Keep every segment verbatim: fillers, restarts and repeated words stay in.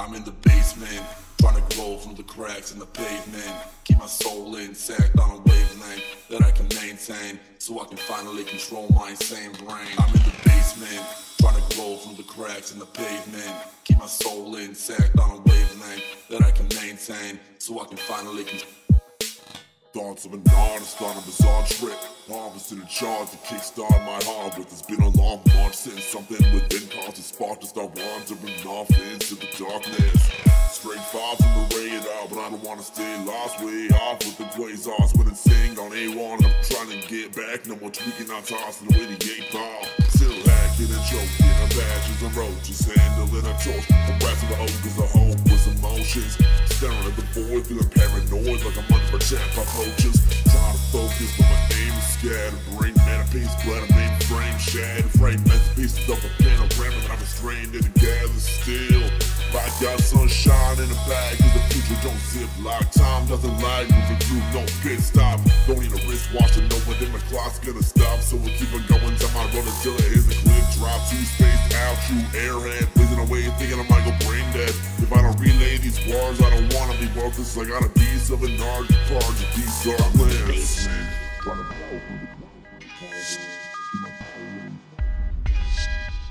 I'm in the basement, trying to grow from the cracks in the pavement. Keep my soul intact on a wavelength that I can maintain, so I can finally control my insane brain. I'm in the basement, trying to grow from the cracks in the pavement. Keep my soul intact on a wavelength that I can maintain, so I can finally control. Dancing and on, it's on a bizarre trip. Harvest in a charge to kickstart my harvest. It's been a long march, since something within caused a spark to start wandering off into the darkness. Straight fives in the radar, but I don't wanna stay lost. Way off with the quasars, when it's sing on A one. I'm trying to get back, no more tweaking, I'm tossing away the eight ball. Still hacking and choking, I'm badges and roaches, handling a torch. I'm wrapping the ogres, a hole with emotions. Staring at the void, feeling paranoid like I'm under attack by coaches. Trying to focus, but my aim is scattered. Brain manapins, bladder mainframe shattered. Fragmented pieces of a panorama that I'm restrained and together still. I got sunshine in a bag, cause the future don't zip lock. Time doesn't lie, moving through no pit stop. Don't need a wristwatch to know when my clock's gonna stop. So we'll keep on going down my road until it is a cliff drop. Two spaced out, true airhead, blazing away, thinking I might go brain dead. If I don't relay these words, I don't wanna be worthless. I got a piece of an art to charge a piece of lands.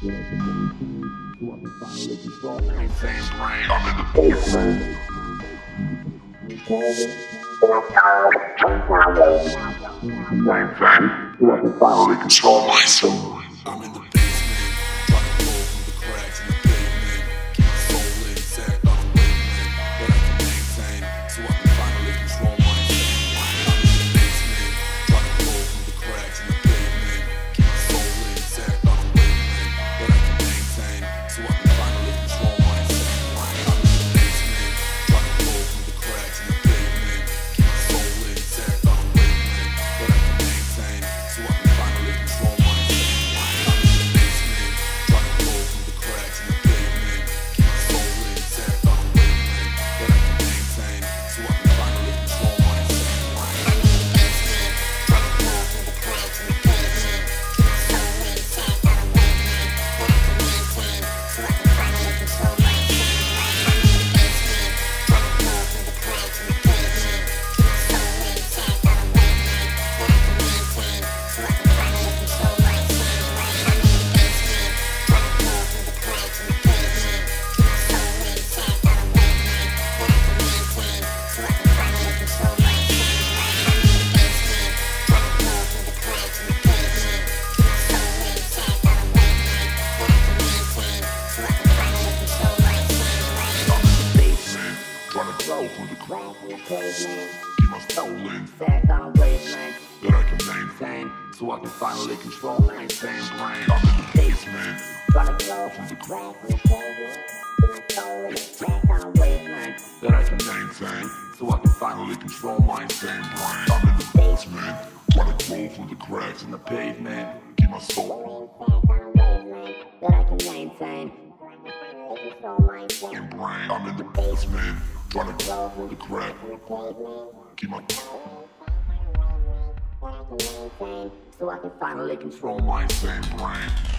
I'm in the keep my soul in fact on a wavelength that I can maintain, so I can finally control my insane brain. I'm in the basement, trying to grow from the ground. Keep my soul in fact on a wavelength that I can maintain, so I can finally control my insane brain. I'm in the basement, trying to grow from the cracks in the pavement. Keep my soul in fact on a wavelength that I can maintain, so I can control my insane brain. I'm in the basement, trying to grow from the crap. Keep my so I can finally control my insane brain.